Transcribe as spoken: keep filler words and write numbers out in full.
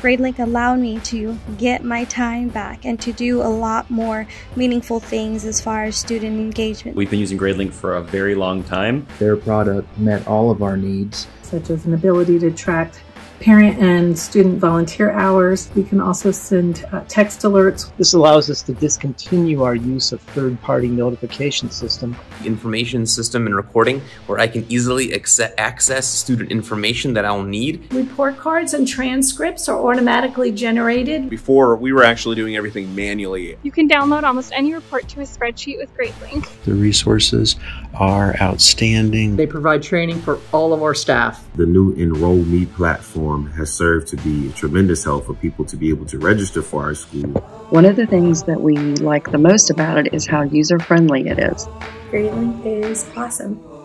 GradeLink allowed me to get my time back and to do a lot more meaningful things as far as student engagement. We've been using GradeLink for a very long time. Their product met all of our needs, such as an ability to track parent and student volunteer hours. We can also send uh, text alerts. This allows us to discontinue our use of third-party notification system. Information system and recording where I can easily access student information that I'll need. Report cards and transcripts are automatically generated. Before, we were actually doing everything manually. You can download almost any report to a spreadsheet with GradeLink. The resources are outstanding. They provide training for all of our staff. The new Enroll Me platform has served to be a tremendous help for people to be able to register for our school. One of the things that we like the most about it is how user-friendly it is. GradeLink is awesome.